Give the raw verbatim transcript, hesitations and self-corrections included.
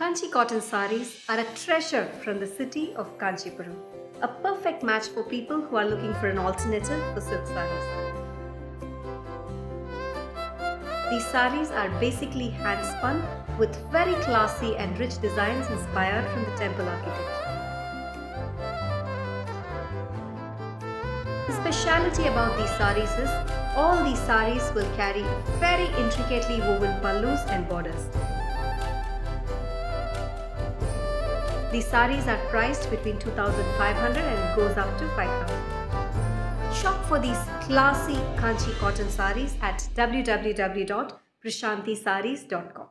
Kanchi cotton sarees are a treasure from the city of Kanchipuram, a perfect match for people who are looking for an alternative for silk sarees. These sarees are basically hand spun with very classy and rich designs inspired from the temple architecture. The speciality about these sarees is all these sarees will carry very intricately woven pallus and borders. These sarees are priced between two thousand five hundred and goes up to five thousand. Shop for these classy Kanchi cotton sarees at w w w dot prashanti sarees dot com.